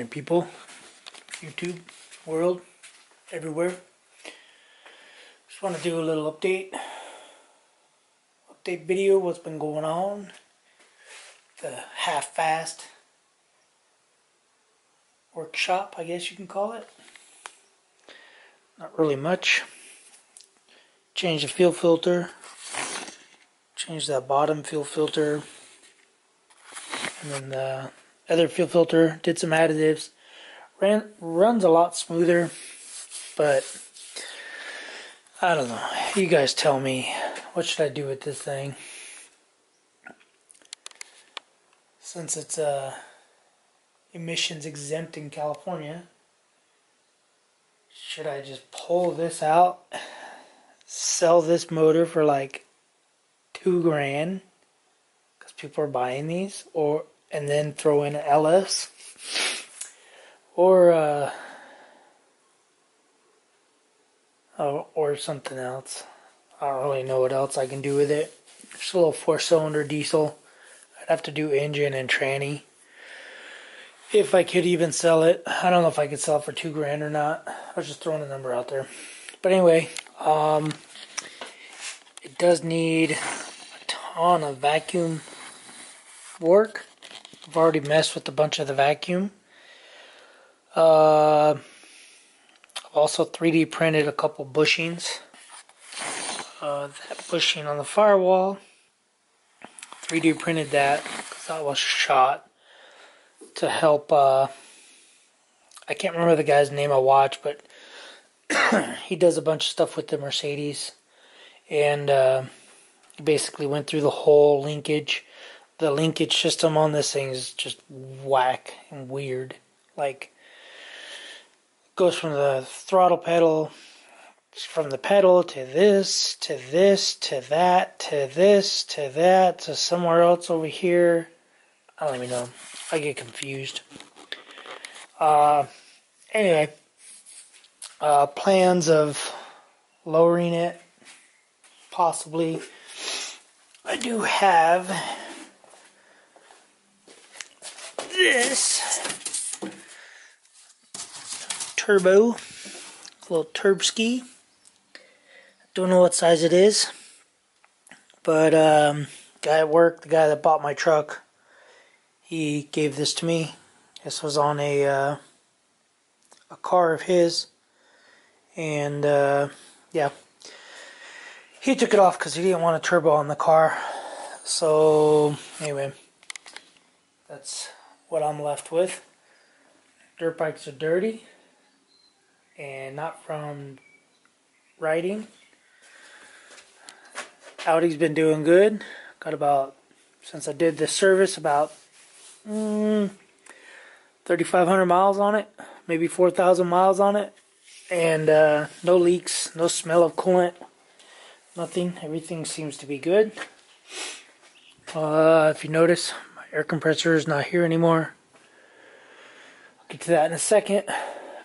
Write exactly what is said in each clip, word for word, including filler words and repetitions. morning, people, YouTube, world, everywhere. Just want to do a little update update video, what's been going on, the half-fast workshop, I guess you can call it. Not really much. Change the fuel filter, change that bottom fuel filter, and then the other fuel filter, did some additives. Ran, runs a lot smoother, but I don't know. You guys tell me, what should I do with this thing? Since it's uh, emissions exempt in California, should I just pull this out, sell this motor for like two grand, because people are buying these, or and then throw in an L S, or uh, or, or something else. I don't really know what else I can do with it. Just a little four-cylinder diesel. I'd have to do engine and tranny if I could even sell it. I don't know if I could sell it for two grand or not. I was just throwing a number out there. But anyway, um, it does need a ton of vacuum work. I've already messed with a bunch of the vacuum. Uh, I've also three D printed a couple bushings. Uh, that bushing on the firewall, three D printed that because that was shot to help. Uh, I can't remember the guy's name I watch, but he does a bunch of stuff with the Mercedes, and uh, basically went through the whole linkage. The linkage system on this thing is just whack and weird. Like, it goes from the throttle pedal, from the pedal to this, to this, to that, to this, to that, to somewhere else over here. I don't even know. I get confused. Uh, anyway, uh, plans of lowering it, possibly. I do have this turbo, little turb ski. Don't know what size it is, but um, guy at work, the guy that bought my truck, he gave this to me. This was on a uh, a car of his, and uh, yeah, he took it off because he didn't want a turbo on the car. So anyway, that's what I'm left with. Dirt bikes are dirty, and not from riding. Audi's been doing good. Got about, since I did this service, about mm, thirty-five hundred miles on it, maybe four thousand miles on it, and uh, no leaks, no smell of coolant, nothing. Everything seems to be good. Uh, if you notice, air compressor is not here anymore. I'll get to that in a second,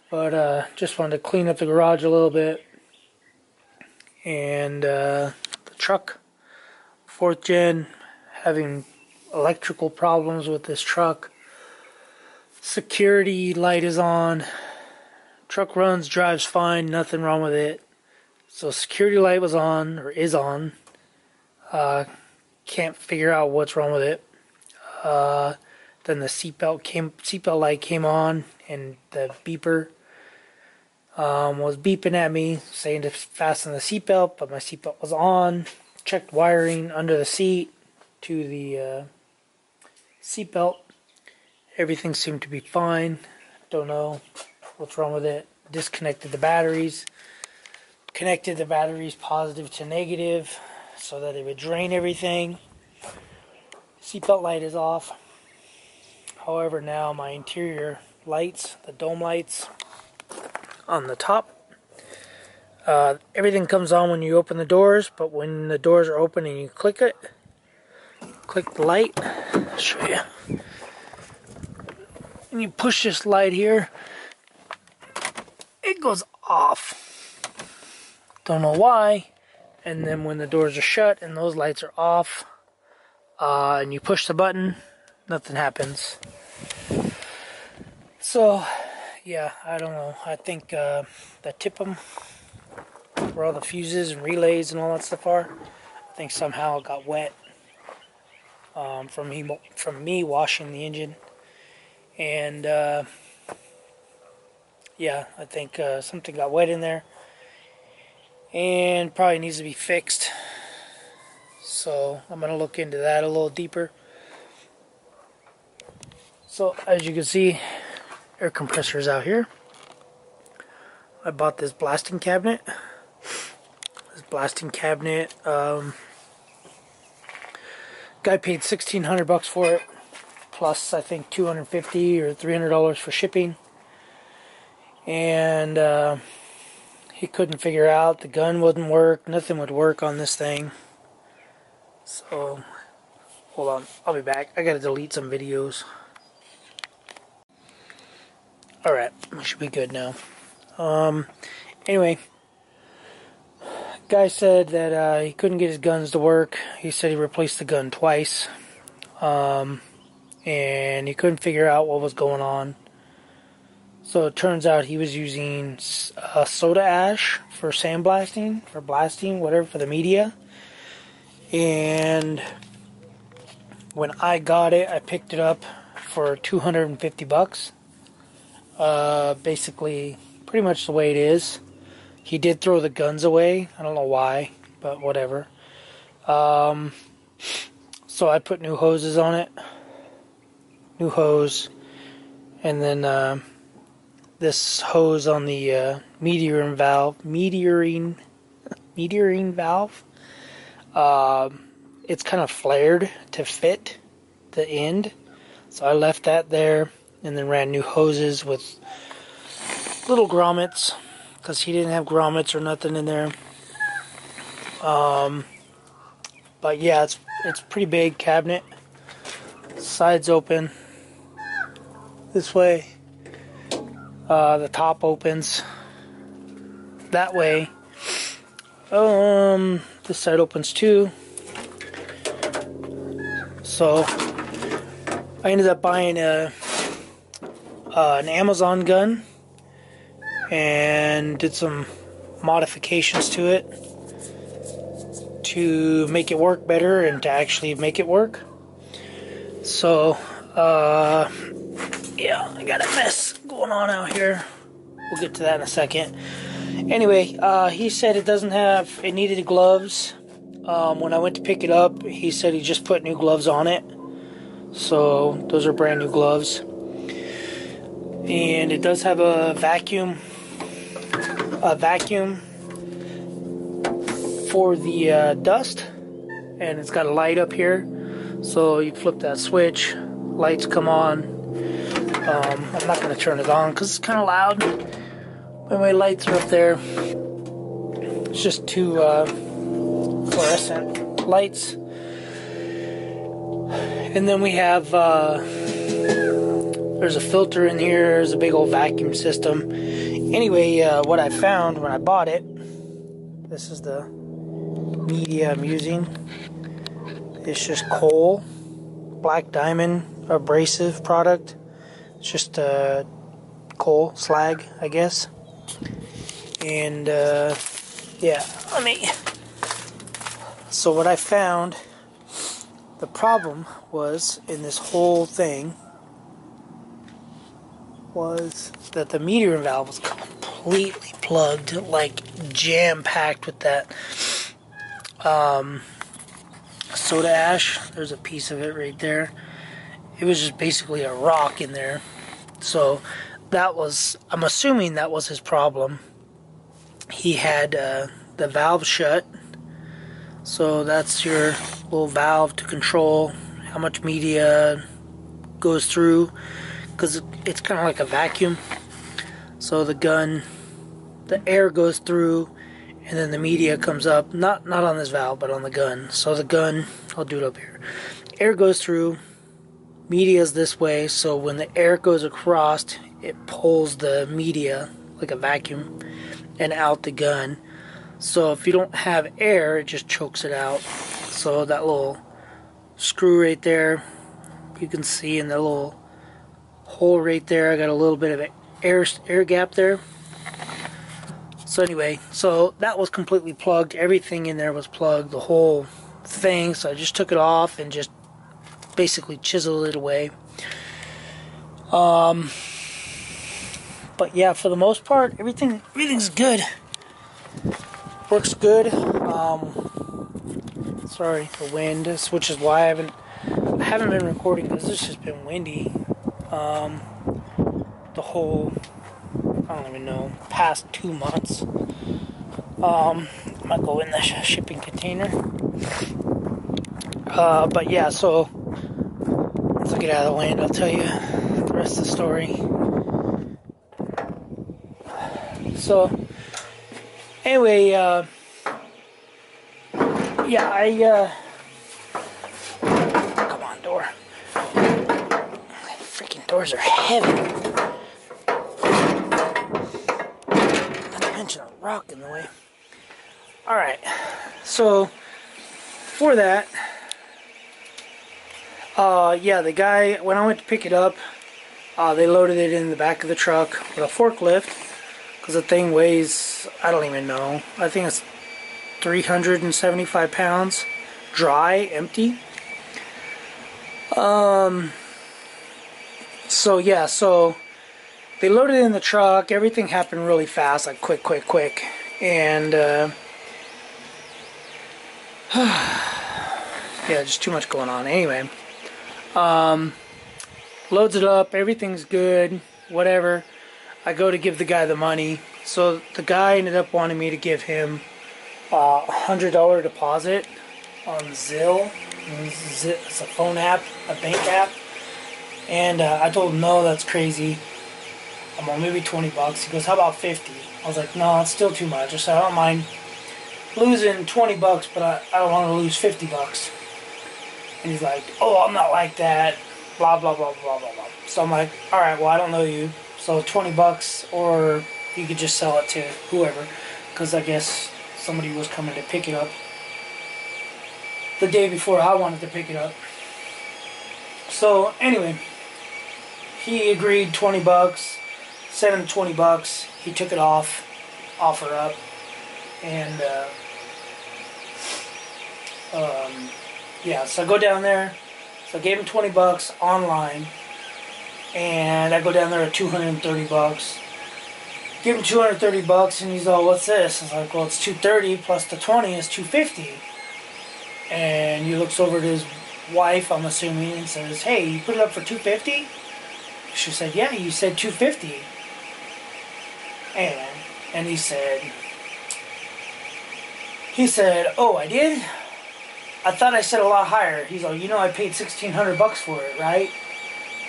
but uh, just wanted to clean up the garage a little bit, and uh, the truck, fourth gen, having electrical problems with this truck. Security light is on. Truck runs, drives fine, nothing wrong with it. So security light was on, or is on. Uh, can't figure out what's wrong with it. Uh, then the seatbelt came, seatbelt light came on, and the beeper um, was beeping at me saying to fasten the seatbelt, but my seatbelt was on. Checked wiring under the seat to the uh, seatbelt. Everything seemed to be fine. Don't know what's wrong with it. Disconnected the batteries. Connected the batteries positive to negative so that it would drain everything. Seatbelt light is off. However, now my interior lights, the dome lights on the top, uh, everything comes on when you open the doors, but when the doors are open and you click it, click the light, I'll show you. And you push this light here, it goes off. Don't know why. And then when the doors are shut and those lights are off, Uh, and you push the button, nothing happens. So yeah, I don't know. I think uh, the T I P M, where all the fuses and relays and all that stuff are, I think somehow it got wet um, from me from me washing the engine, and uh, yeah, I think uh, something got wet in there, and probably needs to be fixed. So I'm gonna look into that a little deeper. So as you can see, air compressors out here. I bought this blasting cabinet. This blasting cabinet, um, guy paid sixteen hundred bucks for it, plus I think two hundred fifty or three hundred dollars for shipping. And uh, he couldn't figure out, the gun wouldn't work, nothing would work on this thing. So hold on, I'll be back. I gotta delete some videos. Alright, we should be good now. Um, anyway, guy said that uh, he couldn't get his guns to work. He said he replaced the gun twice, um, and he couldn't figure out what was going on. So it turns out he was using uh, soda ash for sandblasting, for blasting, whatever, for the media. And when I got it, I picked it up for two hundred fifty bucks. Uh, basically, pretty much the way it is. He did throw the guns away. I don't know why, but whatever. Um, so I put new hoses on it. New hose. And then uh, this hose on the uh, meteorine valve. Meteorine, meteorine valve. Uh, it's kind of flared to fit the end. So I left that there. And then ran new hoses with little grommets, because he didn't have grommets or nothing in there. Um, but yeah, it's it's pretty big cabinet. Sides open this way. Uh, the top opens that way. Um, this side opens too. So I ended up buying a. Uh, an Amazon gun, and did some modifications to it to make it work better and to actually make it work. So uh, yeah, I got a mess going on out here. We'll get to that in a second. Anyway, uh, he said it doesn't have, it needed gloves. Um, when I went to pick it up, he said he just put new gloves on it, so those are brand new gloves. And it does have a vacuum, a vacuum for the uh, dust, and it's got a light up here. So you flip that switch, lights come on. Um, I'm not going to turn it on because it's kind of loud. But my lights are up there. It's just two uh, fluorescent lights, and then we have. Uh, There's a filter in here. There's a big old vacuum system. Anyway, uh, what I found when I bought it, this is the media I'm using. It's just coal, black diamond abrasive product. It's just uh, coal, slag, I guess. And uh, yeah, let me. So what I found, the problem was in this whole thing, was that the meteorine valve was completely plugged, like jam-packed with that um, soda ash. There's a piece of it right there. It was just basically a rock in there. So that was, I'm assuming that was his problem. He had uh, the valve shut. So that's your little valve to control how much media goes through, because it's kind of like a vacuum. So the gun, the air goes through, and then the media comes up, not not on this valve, but on the gun. So the gun, I'll do it up here, air goes through, media's this way, so when the air goes across, it pulls the media like a vacuum and out the gun. So if you don't have air, it just chokes it out. So that little screw right there, you can see in the little hole right there. I got a little bit of an air, air gap there. So anyway, so that was completely plugged. Everything in there was plugged, the whole thing. So I just took it off and just basically chiseled it away. Um, but yeah, for the most part, everything everything's good. Works good. Um, sorry, the wind. This, which is why I haven't I haven't been recording, because it's just been windy. Um, the whole, I don't even know, past two months. Um, I might go in the sh shipping container. Uh, but yeah, so once I get out of the wind, I'll tell you the rest of the story. So anyway, uh, yeah, I, uh, come on, door. Freaking doors are heavy. Rock in the way. Alright, so for that, uh, yeah, the guy, when I went to pick it up, uh, they loaded it in the back of the truck with a forklift, because the thing weighs, I don't even know, I think it's three hundred seventy-five pounds, dry, empty. Um, so yeah, so they loaded it in the truck. Everything happened really fast, like quick, quick, quick. And, uh, yeah, just too much going on. Anyway, um, loads it up. Everything's good, whatever. I go to give the guy the money. So the guy ended up wanting me to give him a uh, one hundred dollar deposit on Zelle. It's a phone app, a bank app. And uh, I told him, no, that's crazy. I'm on maybe twenty bucks. He goes, how about fifty? I was like, no, it's still too much. I said, I don't mind losing twenty bucks, but I, I don't want to lose fifty bucks. And he's like, oh, I'm not like that, blah, blah, blah, blah, blah, blah. So I'm like, all right, well, I don't know you. So twenty bucks, or you could just sell it to whoever, because I guess somebody was coming to pick it up the day before I wanted to pick it up. So anyway, he agreed twenty bucks. Sent him twenty bucks. He took it off, offer up, and uh, um, yeah. So I go down there. So I gave him twenty bucks online, and I go down there at two hundred thirty bucks. Give him two hundred thirty bucks, and he's all, "What's this?" I was like, "Well, it's two hundred thirty plus the twenty is two hundred fifty." And he looks over to his wife, I'm assuming, and says, "Hey, you put it up for two hundred fifty?" She said, "Yeah, you said two hundred fifty." And and he said, he said, "Oh, I did? I thought I said a lot higher." He's like, "You know, I paid sixteen hundred bucks for it, right?"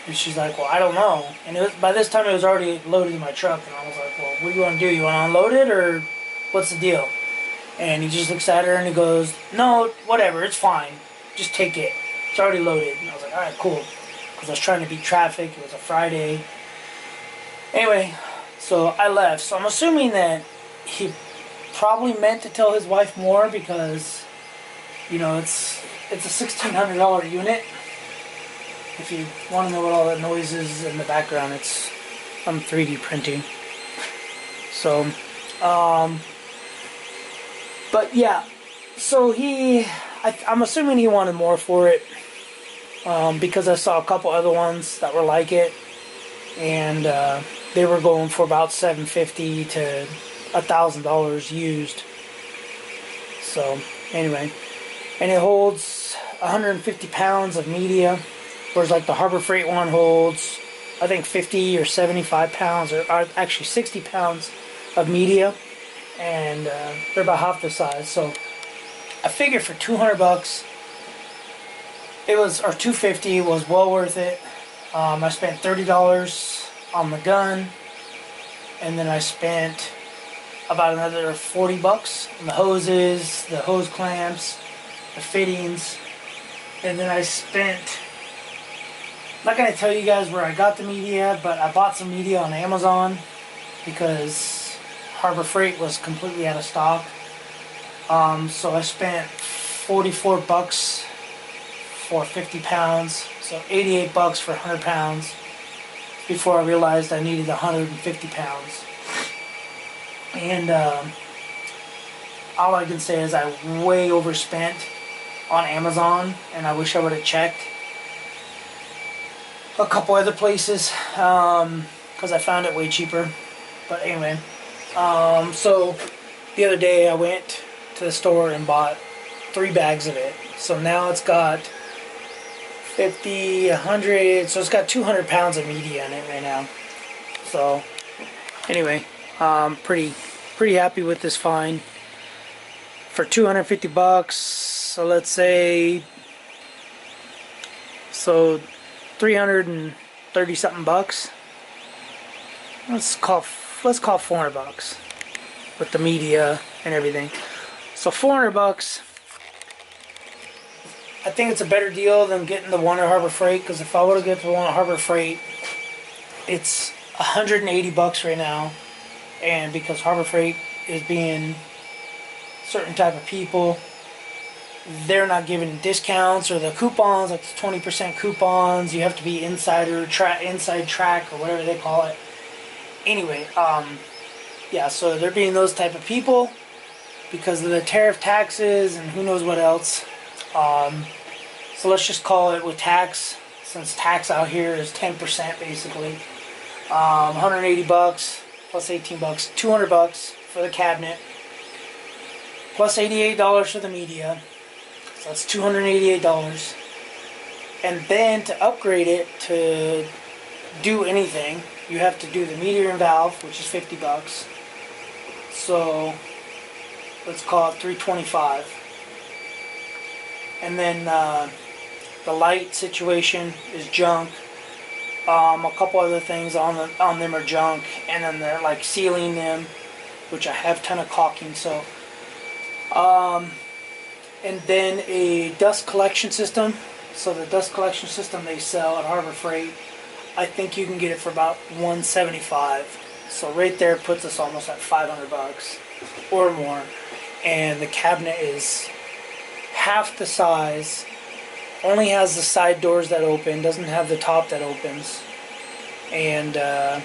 And she's like, "Well, I don't know." And it was, by this time, it was already loaded in my truck. And I was like, "Well, what do you want to do? You want to unload it, or what's the deal?" And he just looks at her and he goes, "No, whatever, it's fine. Just take it. It's already loaded." And I was like, "All right, cool." Because I was trying to beat traffic. It was a Friday. Anyway, so I left. So I'm assuming that he probably meant to tell his wife more, because, you know, it's it's a sixteen hundred dollar unit. If you want to know what all that noise is in the background, it's I'm three D printing. So, um, but yeah. So he, I, I'm assuming he wanted more for it. Um, because I saw a couple other ones that were like it, and uh, they were going for about seven hundred fifty dollars to one thousand dollars used. So anyway, and it holds one hundred fifty pounds of media, whereas like the Harbor Freight one holds, I think, fifty or seventy-five pounds, or, or actually sixty pounds of media, and uh, they're about half the size. So I figured for two hundred bucks. It was, or two hundred fifty, was well worth it. Um, I spent thirty dollars on the gun, and then I spent about another forty bucks on the hoses, the hose clamps, the fittings, and then I spent, I'm not going to tell you guys where I got the media, but I bought some media on Amazon because Harbor Freight was completely out of stock. Um, so I spent forty-four bucks for fifty pounds, so eighty-eight bucks for one hundred pounds. before I realized I needed one hundred fifty pounds. And um, all I can say is I way overspent on Amazon, and I wish I would have checked a couple other places um, because I found it way cheaper. But anyway, um, so the other day I went to the store and bought three bags of it. So now it's got fifty, one hundred, so it's got two hundred pounds of media in it right now. So anyway, um, pretty pretty happy with this find for two hundred fifty bucks. So let's say, so three hundred thirty something bucks. Let's call let's call four hundred bucks with the media and everything. So four hundred bucks. I think it's a better deal than getting the one at Harbor Freight, because if I were to get the one at Harbor Freight, it's one hundred eighty bucks right now, and because Harbor Freight is being certain type of people, they're not giving discounts or the coupons, like the twenty percent coupons. You have to be insider track, inside track, or whatever they call it. Anyway, um, yeah, so they're being those type of people because of the tariff taxes and who knows what else. Um, so let's just call it with tax, since tax out here is ten percent basically. Um, one hundred eighty bucks plus eighteen bucks, two hundred bucks for the cabinet, plus eighty-eight dollars for the media. So that's two hundred eighty-eight dollars. And then to upgrade it to do anything, you have to do the media and valve, which is fifty bucks. So let's call it three twenty-five. And then uh, the light situation is junk. Um, a couple other things on the, on them are junk, and then they're like sealing them, which I have a ton of caulking. So, um, and then a dust collection system. So the dust collection system they sell at Harbor Freight, I think you can get it for about one seventy-five. So right there puts us almost at five hundred bucks or more, and the cabinet is half the size, only has the side doors that open, doesn't have the top that opens. And uh,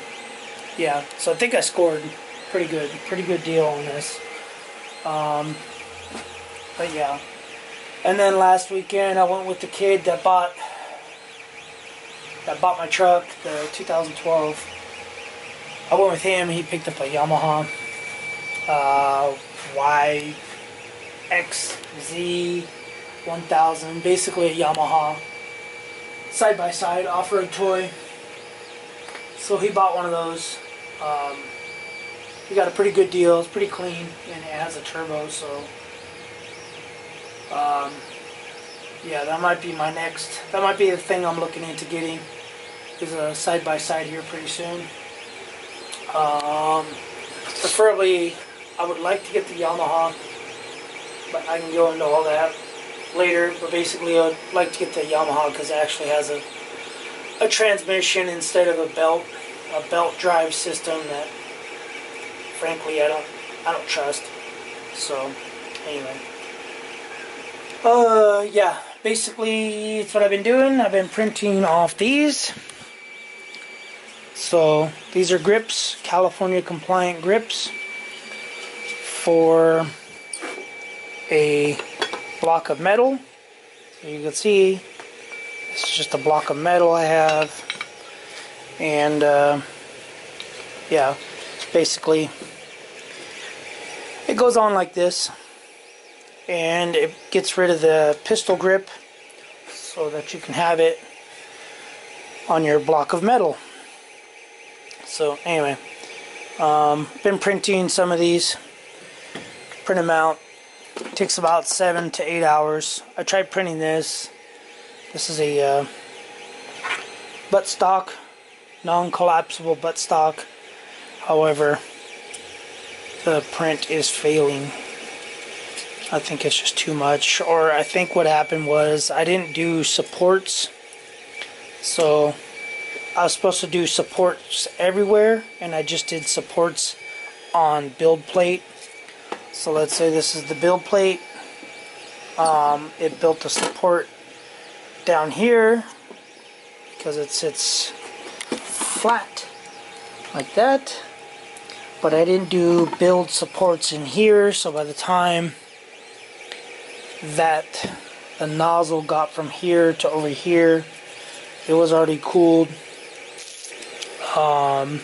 yeah, so I think I scored pretty good, pretty good deal on this. Um, but yeah, and then last weekend I went with the kid that bought that bought my truck, the two thousand twelve. I went with him. He picked up a Yamaha uh, Y. X Z one thousand, basically a Yamaha side-by-side off-road toy. So he bought one of those. Um, he got a pretty good deal. It's pretty clean, and it has a turbo, so um, yeah, that might be my next, that might be the thing I'm looking into getting, is a side-by-side here pretty soon. Um, preferably I would like to get the Yamaha, but I can go into all that later. But basically I'd like to get the Yamaha because it actually has a a transmission instead of a belt a belt drive system that frankly I don't I don't trust. So anyway, uh yeah, basically it's what I've been doing. I've been printing off these. So these are grips, California compliant grips for a block of metal. You can see it's just a block of metal I have, and uh, yeah, basically it goes on like this, and it gets rid of the pistol grip so that you can have it on your block of metal. So anyway, um, been printing some of these, print them out. It takes about seven to eight hours. I tried printing this. This is a uh, buttstock, non-collapsible buttstock. However, the print is failing. I think it's just too much. Or I think what happened was I didn't do supports. So I was supposed to do supports everywhere, and I just did supports on build plate. So let's say this is the build plate. Um, it built a support down here because it sits flat like that, but I didn't do build supports in here, so by the time that the nozzle got from here to over here, it was already cooled. Um,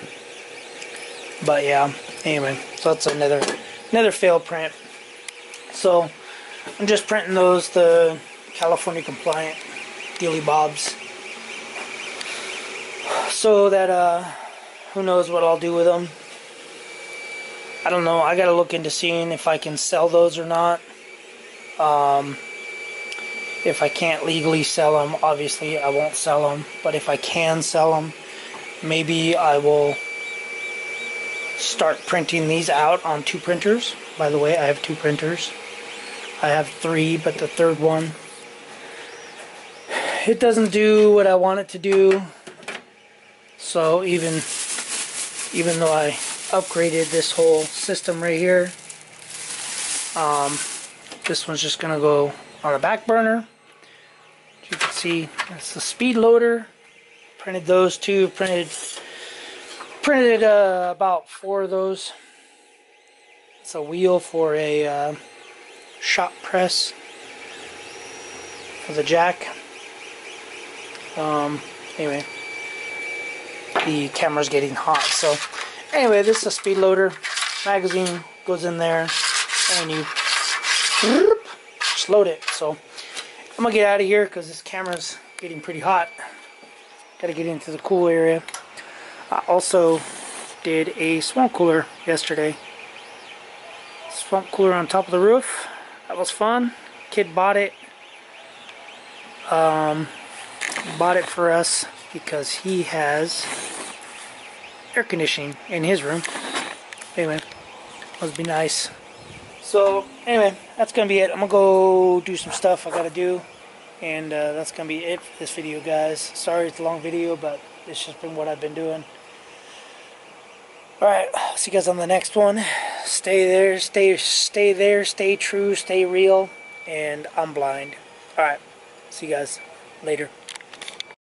but yeah, anyway, so that's another another fail print. So I'm just printing those, the California compliant dealy bobs, so that uh, who knows what I'll do with them. I don't know. I gotta look into seeing if I can sell those or not. Um, if I can't legally sell them, obviously I won't sell them. But if I can sell them, maybe I will start printing these out on two printers. By the way, I have two printers. I have three, but the third one, it doesn't do what I want it to do. So even even though I upgraded this whole system right here, um, this one's just gonna go on the back burner. As you can see, that's the speed loader. Printed those two. Printed printed uh, about four of those. It's a wheel for a uh, shop press for the jack. Um, anyway, the camera's getting hot. So anyway, this is a speed loader. Magazine goes in there, and you just load it. So I'm gonna get out of here because this camera's getting pretty hot. Gotta get into the cool area. I also did a swamp cooler yesterday. Swamp cooler on top of the roof. That was fun. Kid bought it. Um, bought it for us because he has air conditioning in his room. Anyway, must be nice. So anyway, that's gonna be it. I'm gonna go do some stuff I gotta do. And uh, that's going to be it for this video, guys. Sorry it's a long video, but it's just been what I've been doing. Alright, see you guys on the next one. Stay there, stay, stay there, stay true, stay real, and I'm blind. Alright, see you guys later.